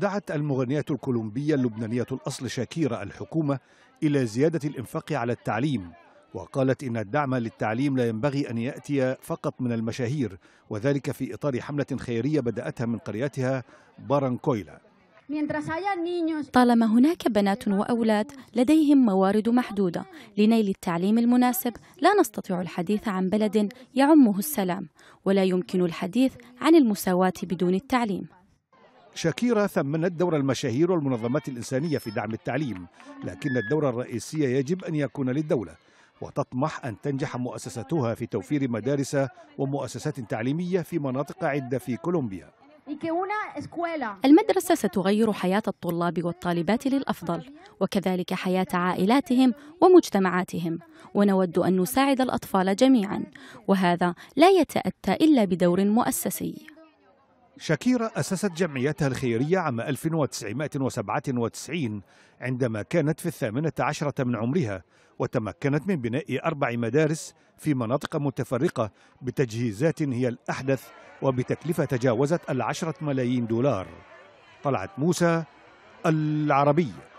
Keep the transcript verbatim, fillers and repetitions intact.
دعت المغنية الكولومبية اللبنانية الأصل شاكيرا الحكومة إلى زيادة الإنفاق على التعليم، وقالت إن الدعم للتعليم لا ينبغي أن يأتي فقط من المشاهير، وذلك في إطار حملة خيرية بدأتها من قريتها بارانكويلا. طالما هناك بنات وأولاد لديهم موارد محدودة لنيل التعليم المناسب، لا نستطيع الحديث عن بلد يعمه السلام، ولا يمكن الحديث عن المساواة بدون التعليم. شاكيرا ثمنت دور المشاهير والمنظمات الإنسانية في دعم التعليم، لكن الدور الرئيسي يجب أن يكون للدولة، وتطمح أن تنجح مؤسساتها في توفير مدارس ومؤسسات تعليمية في مناطق عدة في كولومبيا. المدرسة ستغير حياة الطلاب والطالبات للأفضل، وكذلك حياة عائلاتهم ومجتمعاتهم، ونود أن نساعد الأطفال جميعا، وهذا لا يتأتى إلا بدور مؤسسي. شاكيرا أسست جمعيتها الخيرية عام ألف وتسعمائة وسبعة وتسعين عندما كانت في الثامنة عشرة من عمرها، وتمكنت من بناء أربع مدارس في مناطق متفرقة بتجهيزات هي الأحدث وبتكلفة تجاوزت العشرة ملايين دولار. طلعت موسى، العربية.